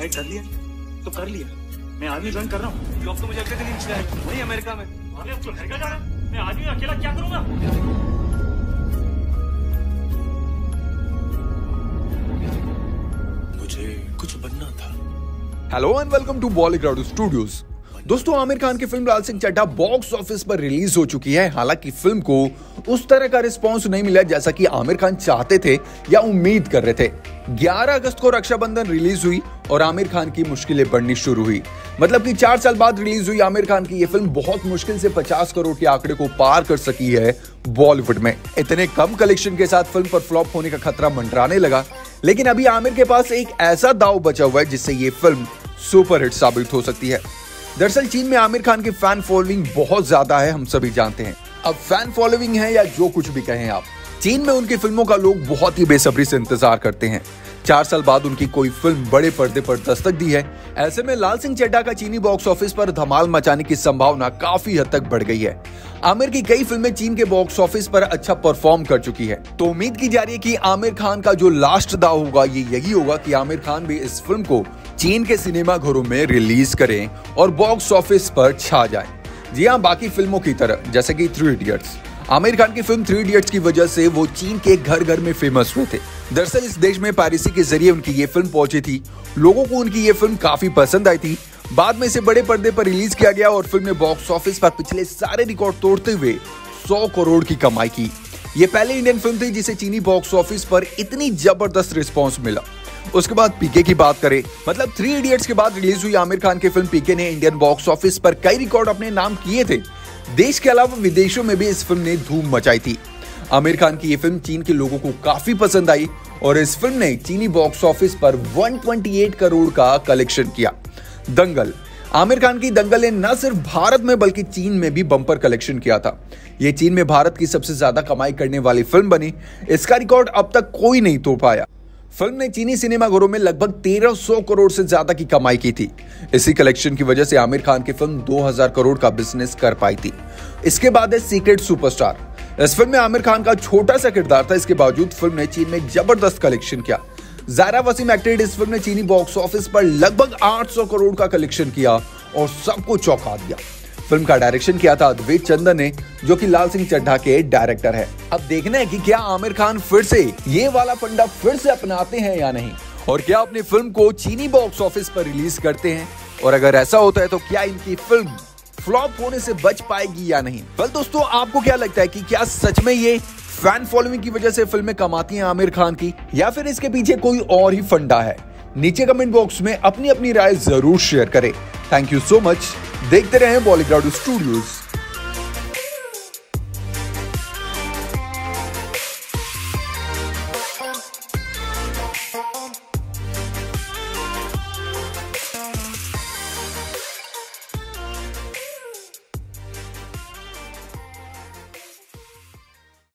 Decide कर लिया तो कर लिया, मैं आर्मी ज्वाइन कर रहा हूँ। जॉब तो मुझे अगले दिन मिला है वही अमेरिका में। अरे अब तो अमेरिका जा रहा है, मैं आदमी अकेला क्या करूँगा। कुछ बनना था। Hello and welcome to Bollygrad studios. दोस्तों आमिर खान की film Laal Singh Chaddha box office पर रिलीज हो चुकी है। हालांकि फिल्म को उस तरह का रिस्पांस नहीं मिला जैसा कि आमिर खान चाहते थे या उम्मीद कर रहे थे। 11 अगस्त को रक्षाबंधन रिलीज हुई और आमिर खान की मुश्किलें बढ़नी शुरू हुई। मतलब कि 4 साल बाद रिलीज हुई आमिर खान की ये फिल्म बहुत मुश्किल से 50 करोड़ के आंकड़े को पार कर सकी है बॉलीवुड में। इतने कम कलेक्शन के साथ फिल्म पर फ्लॉप होने का खतरा मंडराने लगा, लेकिन अभी आमिर के पास एक ऐसा दांव बचा हुआ है जिससे ये फिल्म सुपरहिट साबित हो सकती है। दरअसल चीन में आमिर खान की फैन फॉलोइंग बहुत ज्यादा है, हम सभी जानते हैं। अब फैन फॉलोइंग है या जो कुछ भी कहें आप, चीन में उनकी फिल्मों का लोग बहुत ही बेसब्री से इंतजार करते हैं। 4 साल बाद उनकी कोई फिल्म बड़े पर्दे पर दस्तक दी है। ऐसे में लाल सिंह चड्ढा का चीनी बॉक्स ऑफिस पर धमाल मचाने की संभावना काफी हद तक बढ़ गई है। आमिर की कई फिल्में चीन के बॉक्स ऑफिस पर अच्छा परफॉर्म कर चुकी है, तो उम्मीद की जा रही है कि आमिर खान का जो लास्ट दाव होगा ये यही होगा कि आमिर खान भी इस फिल्म को चीन के सिनेमा घरों में रिलीज करें और बॉक्स ऑफिस पर छा जाए। जी हाँ, बाकी फिल्मों की तरह जैसे कि थ्री इडियट्स। आमिर खान की फिल्म थ्री इडियट्स की वजह से वो चीन के घर घर में फेमस हुए थे। दरअसल इस देश में पारिसी के जरिए उनकी ये फिल्म पहुंची थी, लोगों को उनकी ये फिल्म काफी पसंद आई थी। बाद में इसे बड़े पर्दे पर रिलीज किया गया और फिल्म ने बॉक्स ऑफिस पर पिछले सारे रिकॉर्ड तोड़ते हुए 100 करोड़ की कमाई की। ये पहली इंडियन फिल्म थी जिसे चीनी बॉक्स ऑफिस पर इतनी जबरदस्त रिस्पॉन्स मिला। उसके बाद पीके की बात करें, मतलब थ्री इडियट्स के बाद रिलीज हुई आमिर खान की फिल्म पीके ने इंडियन बॉक्स ऑफिस पर कई रिकॉर्ड अपने नाम किए थे। देश के अलावा विदेशों में भी इस फिल्म ने धूम मचाई थी। आमिर खान की ये फिल्म चीन के लोगों को काफी पसंद आई और इस फिल्म ने चीनी बॉक्स ऑफिस पर 128 करोड़ का कलेक्शन किया। दंगल, आमिर खान की दंगल ने न सिर्फ भारत में बल्कि चीन में भी बम्पर कलेक्शन किया था। ये चीन में भारत की सबसे ज्यादा कमाई करने वाली फिल्म बनी। इसका रिकॉर्ड अब तक कोई नहीं तोड़ पाया। फिल्म ने चीनी सिनेमाघरों में लगभग 1300 करोड़ से ज्यादा की कमाई की थी। इसी कलेक्शन की वजह से आमिर खान की फिल्म 2000 करोड़ का बिजनेस कर पाई थी। इसके बाद है सीक्रेट सुपरस्टार। इस फिल्म में आमिर खान का छोटा सा किरदार था, इसके बावजूद फिल्म ने चीन में जबरदस्त कलेक्शन किया। जायरा वसीम एक्टेड इस फिल्म ने चीनी बॉक्स ऑफिस पर लगभग 800 करोड़ का कलेक्शन किया और सबको चौंका दिया। फिल्म का डायरेक्शन किया था अद्वैत चंदन ने, जो कि लाल सिंह चड्ढा के डायरेक्टर है। अब देखना है कि क्या आमिर खान फिर से ये वाला फंडा फिर से अपनाते हैं या नहीं, और क्या अपनी फिल्म को चीनी बॉक्स ऑफिस पर रिलीज करते हैं, और अगर ऐसा होता है तो क्या इनकी फिल्म फ्लॉप होने से बच पाएगी या नहीं। बल दोस्तों आपको क्या लगता है कि क्या सच में ये फैन फॉलोइंग की वजह से फिल्में कमाती हैं आमिर खान की, या फिर इसके पीछे कोई और ही फंडा है? नीचे कमेंट बॉक्स में अपनी अपनी राय जरूर शेयर करें। Thank you so much. देखते रहें बॉलीग्रैड स्टूडियोज।